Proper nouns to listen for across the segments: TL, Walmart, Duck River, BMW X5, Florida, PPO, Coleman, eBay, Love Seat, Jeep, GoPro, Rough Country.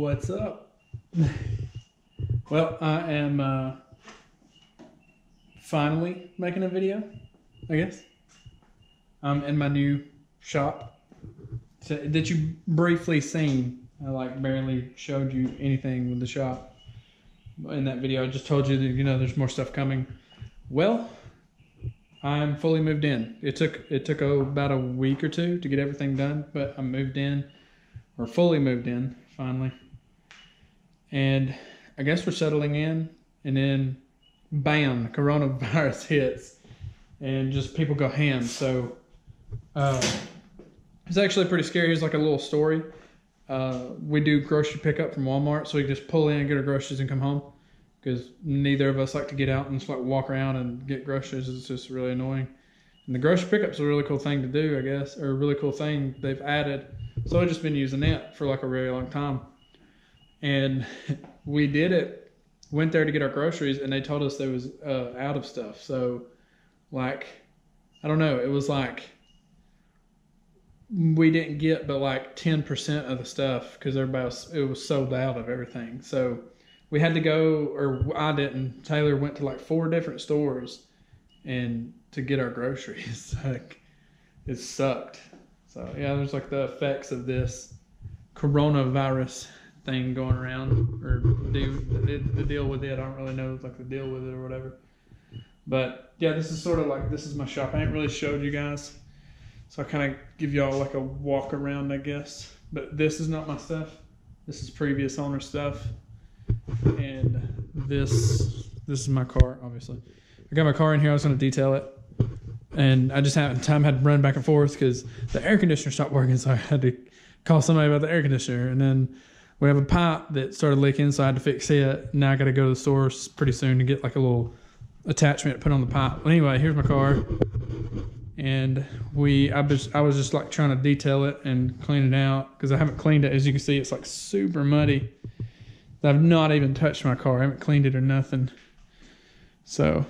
What's up? Well, I am finally making a video, I guess. I'm in my new shop that you briefly seen. I like barely showed you anything with the shop in that video. I just told you that, you know, there's more stuff coming. Well, I'm fully moved in. It took about a week or two to get everything done, but I moved in, or fully moved in finally. And I guess we're settling in, and then bam, coronavirus hits and just people go ham. So it's actually pretty scary. Here's like a little story. We do grocery pickup from Walmart, so we just pull in and get our groceries and come home, because neither of us like to get out and just like walk around and get groceries. It's just really annoying. And the grocery pickup's a really cool thing to do, I guess, or a really cool thing they've added. So I've just been using that for like a really long time. And we did it, went there to get our groceries, and they told us they was out of stuff. So like, I don't know, it was like, we didn't get but like 10% of the stuff, because everybody was, it was sold out of everything. So we had to go, or I didn't, Taylor went to like 4 different stores and to get our groceries. Like, it sucked. So yeah, there's like the effects of this coronavirus thing going around, or the deal with it. I don't really know, like the deal with it or whatever. But yeah, this is sort of like, this is my shop. I ain't really showed you guys, so I kind of give y'all like a walk around, I guess. But this is not my stuff. This is previous owner stuff. And this is my car, obviously. I got my car in here. I was going to detail it, and I just had to run back and forth because the air conditioner stopped working, so I had to call somebody about the air conditioner. And then we have a pipe that started leaking, so I had to fix it. Now I got to go to the store pretty soon to get like a little attachment to put on the pipe. Well, anyway, here's my car, and I was just like trying to detail it and clean it out, because I haven't cleaned it. As you can see, it's like super muddy. I've not even touched my car. I haven't cleaned it or nothing. So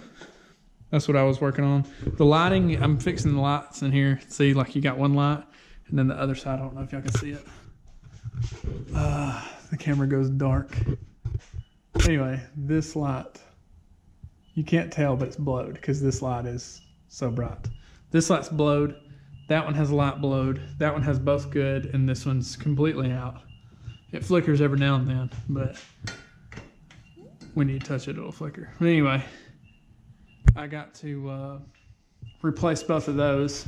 that's what I was working on. The lighting, I'm fixing the lights in here. See, like you got one light, and then the other side, I don't know if y'all can see it. The camera goes dark. Anyway, this light, you can't tell, but it's blowed, because this light is so bright. This light's blowed. That one has a light blowed. That one has both good, and this one's completely out. It flickers every now and then, but when you touch it, it'll flicker. Anyway, I got to replace both of those,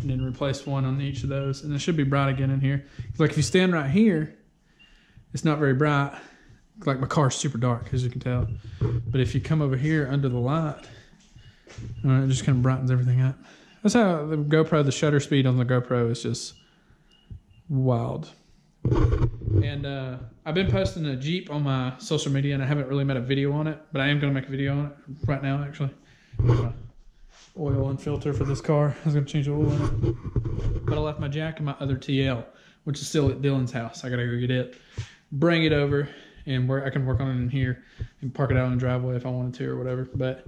and then replace one on each of those, and it should be bright again in here. Like if you stand right here, it's not very bright. Like my car's super dark, as you can tell. But if you come over here under the light, it just kind of brightens everything up. That's how the GoPro, the shutter speed on the GoPro is just wild. And I've been posting a Jeep on my social media, and I haven't really made a video on it, but I am going to make a video on it right now, actually. Oil and filter for this car. I was going to change the oil in it. But I left my jack and my other TL, which is still at Dylan's house. I got to go get it, bring it over, and I can work on it in here and park it out in the driveway if I wanted to or whatever. But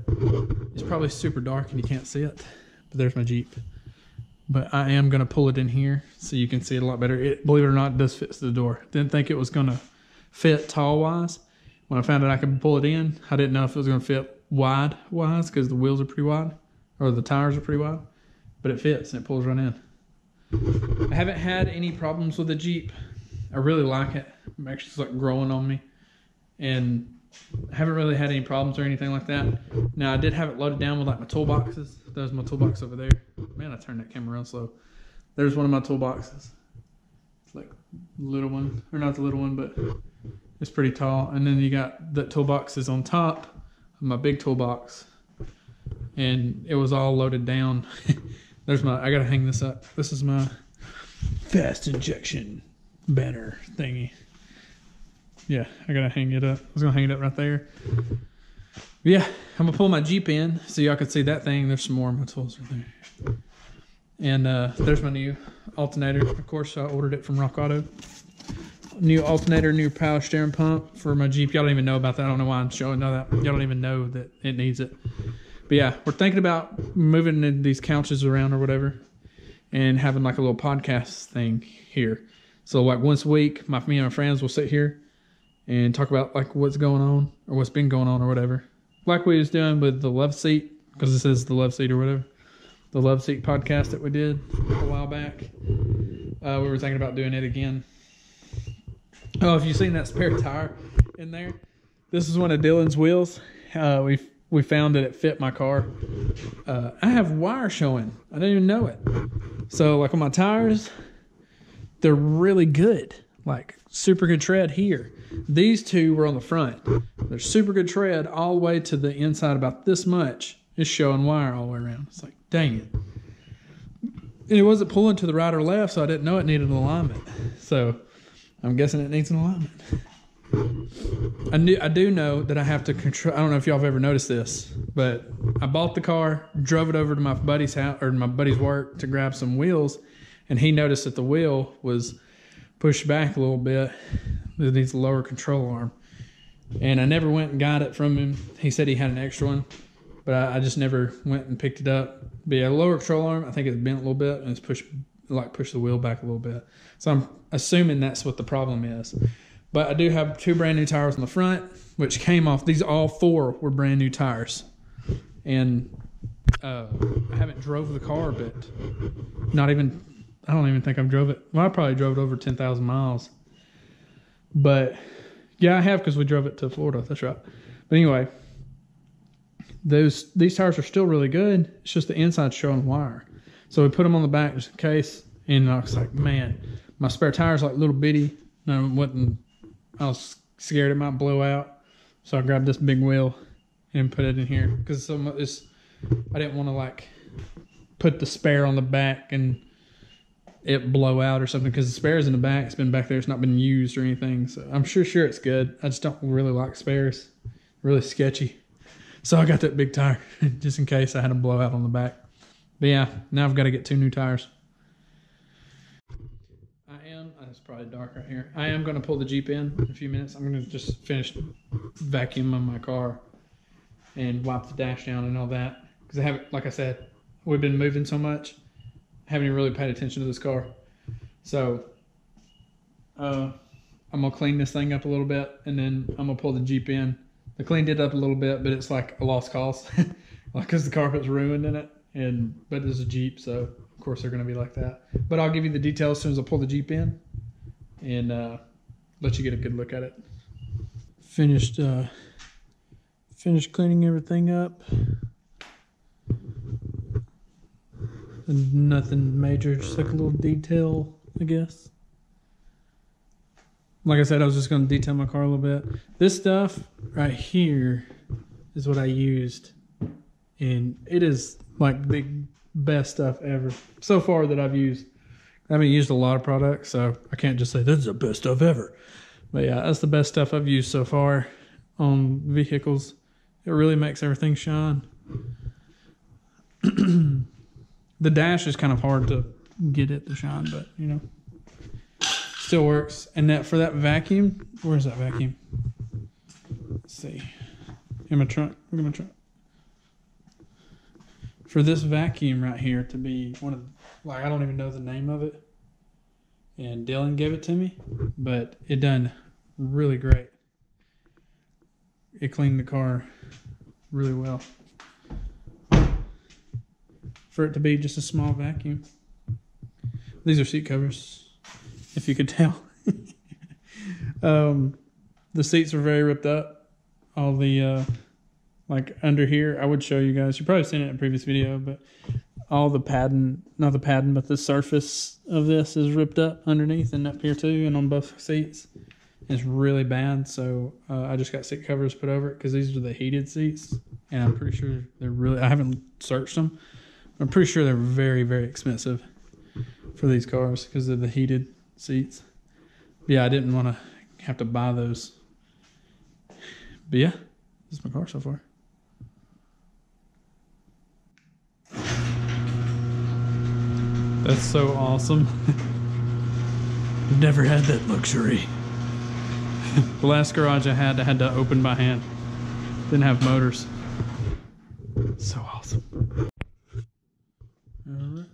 it's probably super dark and you can't see it. But there's my Jeep. But I am going to pull it in here so you can see it a lot better. It, believe it or not, does fit the door. Didn't think it was going to fit tall-wise. When I found out I could pull it in, I didn't know if it was going to fit wide-wise, because the wheels are pretty wide, or the tires are pretty wide. But it fits, and it pulls right in. I haven't had any problems with the Jeep. I really like it. It actually is like growing on me. And I haven't really had any problems or anything like that. Now, I did have it loaded down with like my toolboxes. There's my toolbox over there. Man, I turned that camera around slow. There's one of my toolboxes. It's like little one, or not the little one, but it's pretty tall. And then you got that toolbox is on top of my big toolbox, and it was all loaded down. There's my, I gotta hang this up. This is my fast injection banner thingy. Yeah, I gotta hang it up. I was gonna hang it up right there. Yeah, I'm gonna pull my Jeep in so y'all can see that thing. There's some more of my tools right there. And there's my new alternator. Of course, I ordered it from Rock Auto. New alternator, new power steering pump for my Jeep. Y'all don't even know about that. I don't know why I'm showing all that. Y'all don't even know that it needs it. But yeah, we're thinking about moving these couches around or whatever, and having like a little podcast thing here. So like once a week, me and my friends will sit here and talk about like what's going on or what's been going on or whatever. Like we was doing with the Love Seat, because this is the Love Seat or whatever. The Love Seat podcast that we did a while back. We were thinking about doing it again. Oh, if you've seen that spare tire in there, this is one of Dylan's wheels. We found that it fit my car. I have wire showing. I didn't even know it. So like on my tires, they're really good. Like super good tread here. These two were on the front. They're super good tread all the way to the inside about this much. It's showing wire all the way around. It's like, dang it. And it wasn't pulling to the right or left, so I didn't know it needed an alignment. So I'm guessing it needs an alignment. I do know that I have to control. I don't know if y'all have ever noticed this, but I bought the car, drove it over to my buddy's house or my buddy's work to grab some wheels, and he noticed that the wheel was pushed back a little bit. It needs a lower control arm, and I never went and got it from him. He said he had an extra one, but I just never went and picked it up. But yeah, lower control arm. I think it's bent a little bit and it's pushed the wheel back a little bit. So I'm assuming that's what the problem is. But I do have two brand new tires on the front, which came off. These all four were brand new tires. And I haven't drove the car, but not even, I don't even think I've drove it. Well, I probably drove it over 10,000 miles. But yeah, I have, because we drove it to Florida. That's right. But anyway, these tires are still really good. It's just the inside's showing wire. So we put them on the back just in case. And I was like, man, my spare tire's like little bitty. And I was scared it might blow out, so I grabbed this big wheel and put it in here, because I didn't want to like put the spare on the back and it blow out or something, because the spare is in the back. It's been back there. It's not been used or anything, so I'm sure it's good. I just don't really like spares. Really sketchy. So I got that big tire just in case I had a blowout on the back. But yeah, now I've got to get two new tires. It's probably dark right here. I am going to pull the Jeep in a few minutes. I'm going to just finish vacuuming my car and wipe the dash down and all that. Because I haven't, like I said, we've been moving so much. I haven't even really paid attention to this car. So I'm going to clean this thing up a little bit, and then I'm going to pull the Jeep in. I cleaned it up a little bit, but it's like a lost cause. Because the carpet's ruined in it. But it's a Jeep, so of course they're going to be like that. But I'll give you the details as soon as I pull the Jeep in. And let you get a good look at it. Finished cleaning everything up. Nothing major, just like a little detail, I guess. Like I said, I was just going to detail my car a little bit. This stuff right here is what I used, and it is like the best stuff ever so far that I've used. I haven't used a lot of products, so I can't just say this is the best stuff ever. But yeah, that's the best stuff I've used so far on vehicles. It really makes everything shine. The dash is kind of hard to get it to shine, but you know, still works. And that for that vacuum, where's that vacuum? Let's see. In my trunk. Look at my trunk. For this vacuum right here to be one of the, like, I don't even know the name of it, and Dylan gave it to me, but it done really great. It cleaned the car really well. For it to be just a small vacuum. These are seat covers, if you could tell. The seats were very ripped up. All the, like under here, I would show you guys. You've probably seen it in a previous video, but all the padding, not the padding, but the surface of this is ripped up underneath and up here too, and on both seats. It's really bad, so I just got seat covers put over it, because these are the heated seats, and I'm pretty sure they're really, I haven't searched them. I'm pretty sure they're very, very expensive for these cars because of the heated seats. But yeah, I didn't want to have to buy those. But yeah, this is my car so far. That's so awesome. I've never had that luxury. The last garage I had to open by hand. Didn't have motors. So awesome. Alright,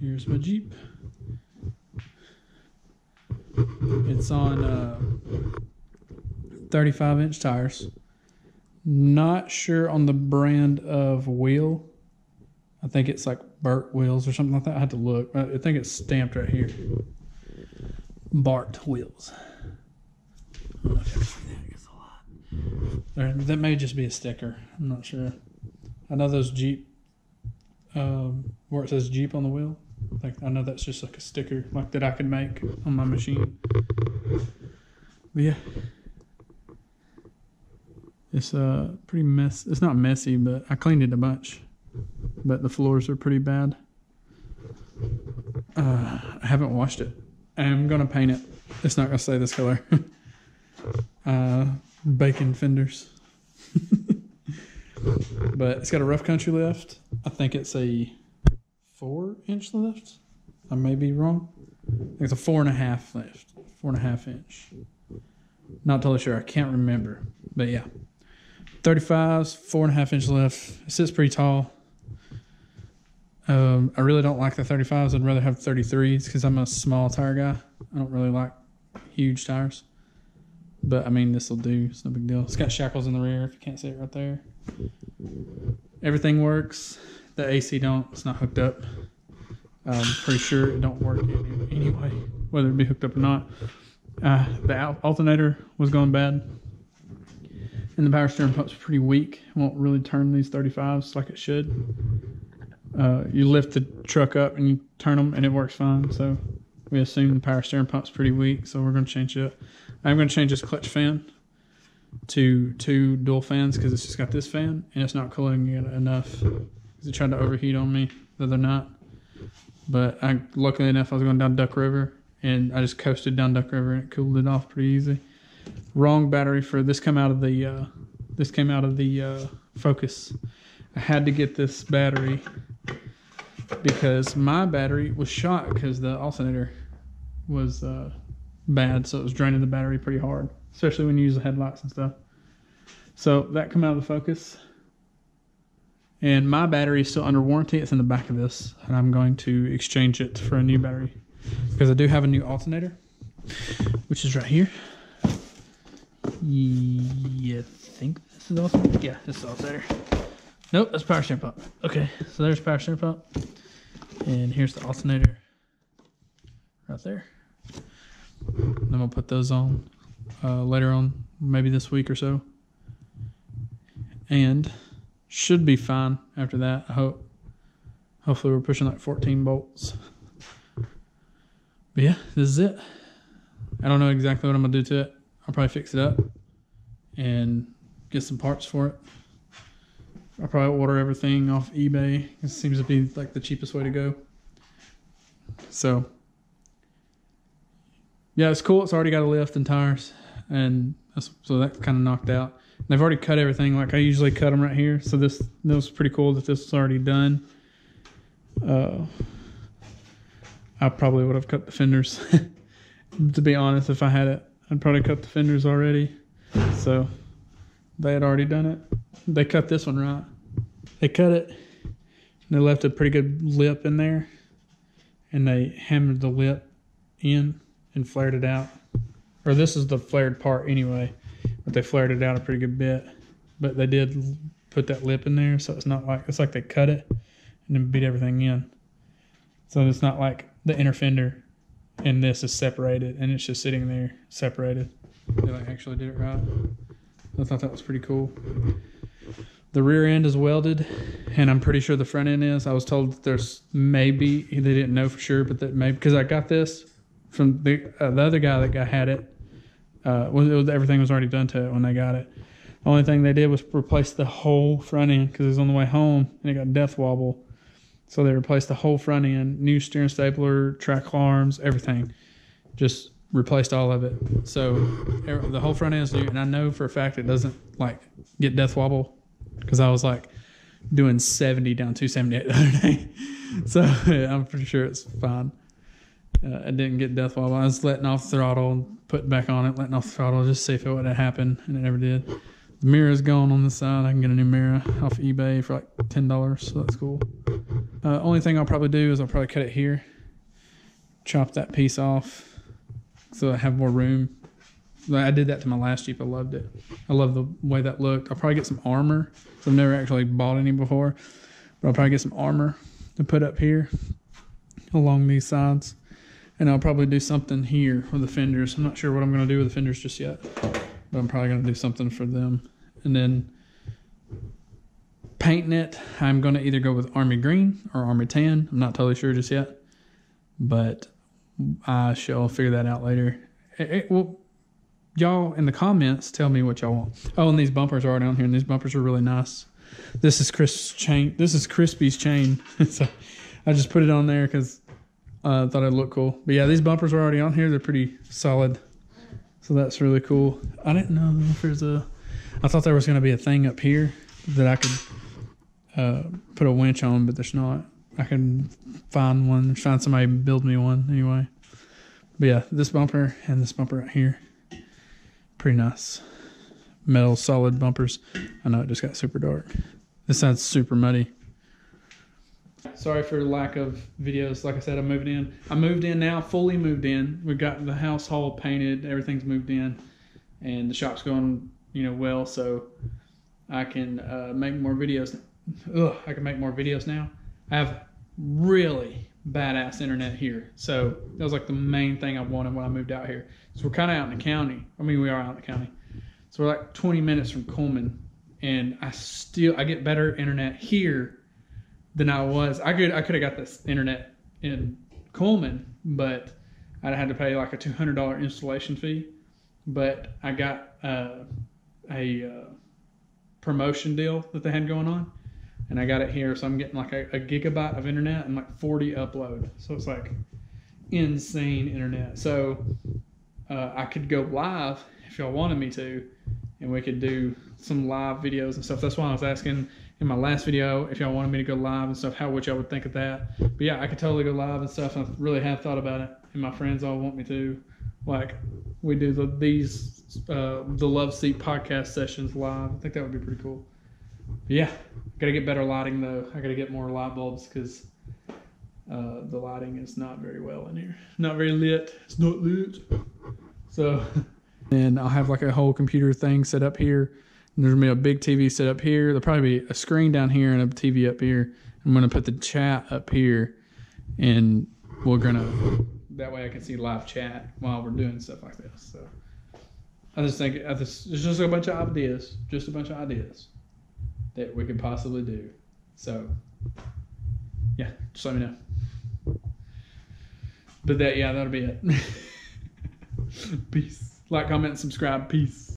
here's my Jeep. It's on 35-inch tires. Not sure on the brand of wheel. I think it's like Bart wheels or something like that. I had to look. I think it's stamped right here. Bart wheels. I don't know if I've seen that. It's a lot. That may just be a sticker. I'm not sure. I know those Jeep, where it says Jeep on the wheel. Like, I know that's just like a sticker like that I could make on my machine. But yeah. It's pretty messy. It's not messy, but I cleaned it a bunch. But the floors are pretty bad. I haven't washed it. I'm going to paint it. It's not going to stay this color. Bacon fenders. But it's got a Rough Country lift. I think it's a 4-inch lift. I may be wrong. I think it's a 4.5 lift. 4.5 inch. Not totally sure. I can't remember. But yeah. 35s, 4.5 inch lift. It sits pretty tall. I really don't like the 35s. I'd rather have 33s because I'm a small tire guy. I don't really like huge tires. But I mean, this will do. It's no big deal. It's got shackles in the rear if you can't see it right there. Everything works. The AC don't. It's not hooked up. I'm pretty sure it don't work anyway, whether it be hooked up or not. The alternator was going bad. And the power steering pump's pretty weak. It won't really turn these 35s like it should. You lift the truck up and you turn them and it works fine. So we assume the power steering pump's pretty weak, so we're going to change it up. I'm going to change this clutch fan to 2 dual fans because it's just got this fan and it's not cooling it enough because it tried to overheat on me the other night. But I, luckily enough, I was going down Duck River and I just coasted down Duck River and it cooled it off pretty easy. Wrong battery for this. This came out of the Focus. I had to get this battery because my battery was shot because the alternator was bad, so it was draining the battery pretty hard, especially when you use the headlights and stuff. So that came out of the Focus, and my battery is still under warranty. It's in the back of this, and I'm going to exchange it for a new battery because I do have a new alternator, which is right here. Yeah, I think this is also, yeah, this is also there. Nope, that's power steering pump. Okay, so there's power steering pump, and here's the alternator right there. I'm gonna put those on later on, maybe this week or so, and should be fine after that. I hope. Hopefully, we're pushing like 14 volts. But yeah, this is it. I don't know exactly what I'm gonna do to it. I'll probably fix it up and get some parts for it. I'll probably order everything off eBay. It seems to be like the cheapest way to go. So yeah, it's cool. It's already got a lift and tires, and that's, so that kind of knocked out. And they've already cut everything like I usually cut them right here. So this was pretty cool that this was already done. I probably would have cut the fenders. To be honest, if I had it, I'd probably cut the fenders already. So they had already done it. They cut this one right. They cut it, and they left a pretty good lip in there, and they hammered the lip in and flared it out. Or this is the flared part anyway, but they flared it out a pretty good bit. But they did put that lip in there, so it's not like, it's like they cut it and then beat everything in. So it's not like the inner fender and this is separated, and it's just sitting there separated. They like actually did it right. I thought that was pretty cool. The rear end is welded, and I'm pretty sure the front end is. I was told that there's maybe, they didn't know for sure, but that maybe, because I got this from the other guy that had it. Everything was already done to it when they got it. The only thing they did was replace the whole front end because it was on the way home and it got death wobble. So they replaced the whole front end, new steering stapler, track arms, everything. Just replaced all of it. So the whole front end is new, and I know for a fact it doesn't like get death wobble because I was like doing 70 down 278 the other day. So yeah, I'm pretty sure it's fine. It didn't get death wobble. I was letting off the throttle and putting back on it, letting off the throttle just to see if it would happen, and it never did. The mirror's gone on this side. I can get a new mirror off eBay for like $10, so that's cool. Only thing I'll probably do is I'll probably cut it here, chop that piece off, so I have more room I did that to my last Jeep. I loved it. I love the way that looked. I'll probably get some armor. So I've never actually bought any before, but I'll probably get some armor to put up here along these sides. And I'll probably do something here with the fenders. I'm not sure what I'm going to do with the fenders just yet, but I'm probably going to do something for them. And then painting it, I'm going to either go with army green or army tan. I'm not totally sure just yet, but I shall figure that out later. Well, y'all in the comments, tell me what y'all want. Oh, and these bumpers are down here, and these bumpers are really nice. This is Chris' chain. This is Crispy's chain. So I just put it on there because I thought it'd look cool. But yeah, these bumpers were already on here. They're pretty solid. So that's really cool. I didn't know if there's a... I thought there was going to be a thing up here that I could put a winch on, but there's not. I can find one, find somebody build me one anyway. But yeah, this bumper and this bumper right here. Pretty nice. Metal solid bumpers. I know it just got super dark. This sounds super muddy. Sorry for lack of videos. Like I said, I'm moving in. I moved in now, fully moved in. We've got the house all painted. Everything's moved in. And the shop's going, you know, well. So I can make more videos. Ugh, I can make more videos now. I have really badass internet here. So that was like the main thing I wanted when I moved out here. So we're kind of out in the county. I mean, we are out in the county. So we're like 20 minutes from Coleman. And I get better internet here than I was. I could have got this internet in Coleman, but I had to pay like a $200 installation fee. But I got a promotion deal that they had going on. And I got it here, so I'm getting like a gigabyte of internet and like 40 upload. So it's like insane internet. So I could go live if y'all wanted me to, and we could do some live videos and stuff. That's why I was asking in my last video if y'all wanted me to go live and stuff, how would y'all would think of that. But yeah, I could totally go live and stuff. I really have thought about it, and my friends all want me to. Like we do the Love Seat podcast sessions live. I think that would be pretty cool. Yeah, gotta get better lighting though. I gotta get more light bulbs because the lighting is not very well in here. Not very lit. It's not lit. So, and I'll have like a whole computer thing set up here. And there's gonna be a big TV set up here. There'll probably be a screen down here and a TV up here. I'm gonna put the chat up here, and we're gonna that way I can see live chat while we're doing stuff like this. So, I just think it's just a bunch of ideas. Just a bunch of ideas that we could possibly do. So yeah, just let me know. But yeah, that'll be it. Peace. Like, comment, subscribe. Peace.